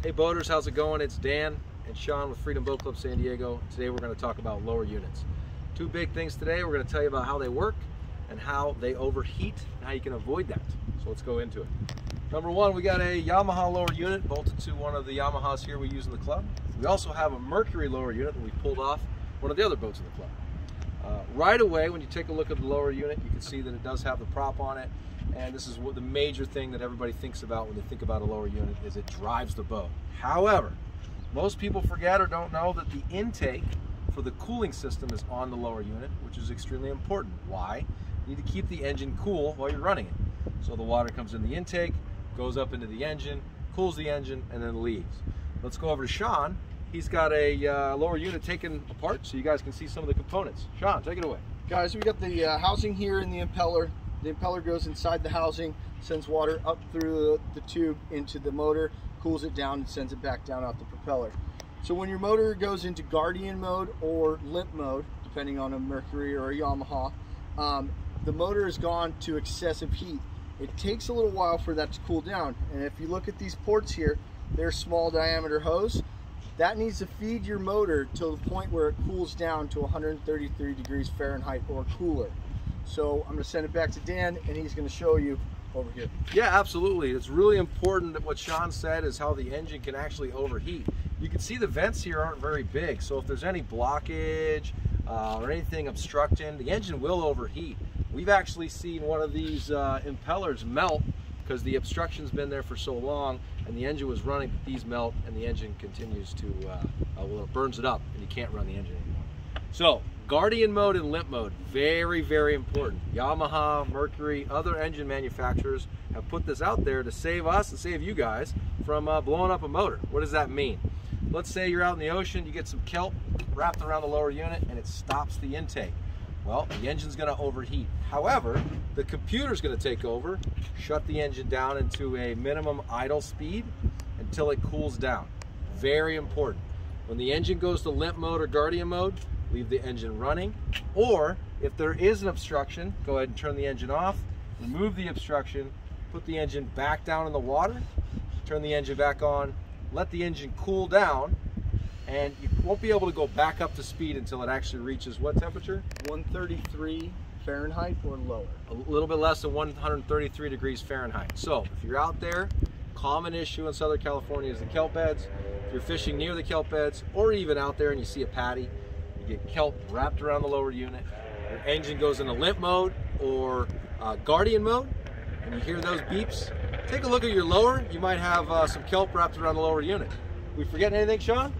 Hey boaters, how's it going? It's Dan and Sean with Freedom Boat Club San Diego. Today we're going to talk about lower units. Two big things today. We're going to tell you about how they work and how they overheat and how you can avoid that. So let's go into it. Number one, we got a Yamaha lower unit bolted to one of the Yamahas here we use in the club. We also have a Mercury lower unit that we pulled off one of the other boats in the club. Right away, when you take a look at the lower unit, you can see that it does have the prop on it, and this is what the major thing that everybody thinks about when they think about a lower unit is it drives the boat. However, most people forget or don't know that the intake for the cooling system is on the lower unit, which is extremely important. Why? You need to keep the engine cool while you're running it. So the water comes in the intake, goes up into the engine, cools the engine, and then leaves. Let's go over to Sean. He's got a lower unit taken apart so you guys can see some of the components. Sean, take it away. Guys, we got the housing here in the impeller. The impeller goes inside the housing, sends water up through the tube into the motor, cools it down, and sends it back down out the propeller. So when your motor goes into guardian mode or limp mode, depending on a Mercury or a Yamaha, the motor has gone to excessive heat. It takes a little while for that to cool down. And if you look at these ports here, they're small diameter hose. That needs to feed your motor to the point where it cools down to 133 degrees Fahrenheit or cooler. So I'm going to send it back to Dan and he's going to show you over here. Yeah, absolutely. It's really important that what Sean said is how the engine can actually overheat. You can see the vents here aren't very big, so if there's any blockage or anything obstructing, the engine will overheat. We've actually seen one of these impellers melt because the obstruction's been there for so long and the engine was running, but these melt and the engine continues to, well, it burns it up and you can't run the engine anymore. So, guardian mode and limp mode, very, very important. Yamaha, Mercury, other engine manufacturers have put this out there to save us and save you guys from blowing up a motor. What does that mean? Let's say you're out in the ocean, you get some kelp wrapped around the lower unit and it stops the intake. Well, the engine's going to overheat. However, the computer's going to take over, shut the engine down into a minimum idle speed until it cools down. Very important. When the engine goes to limp mode or guardian mode, leave the engine running. Or if there is an obstruction, go ahead and turn the engine off, remove the obstruction, put the engine back down in the water, turn the engine back on, let the engine cool down, and you won't be able to go back up to speed until it actually reaches what temperature? 133 Fahrenheit or lower. A little bit less than 133 degrees Fahrenheit. So if you're out there, common issue in Southern California is the kelp beds. If you're fishing near the kelp beds or even out there and you see a patty, you get kelp wrapped around the lower unit, your engine goes into limp mode or guardian mode, and you hear those beeps, take a look at your lower. You might have some kelp wrapped around the lower unit. We forgetting anything, Sean?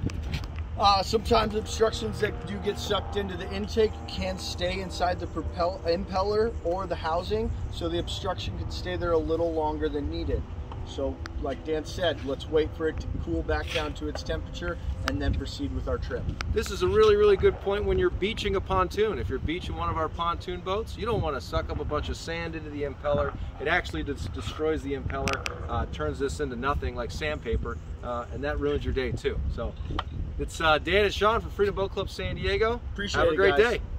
Sometimes obstructions that do get sucked into the intake can stay inside the impeller or the housing, so the obstruction can stay there a little longer than needed. So, like Dan said, let's wait for it to cool back down to its temperature and then proceed with our trip. This is a really, really good point when you're beaching a pontoon. If you're beaching one of our pontoon boats, you don't want to suck up a bunch of sand into the impeller. It actually destroys the impeller, turns this into nothing like sandpaper, and that ruins your day too. So, it's Dan and Sean from Freedom Boat Club San Diego. Appreciate it, guys. Have a great day.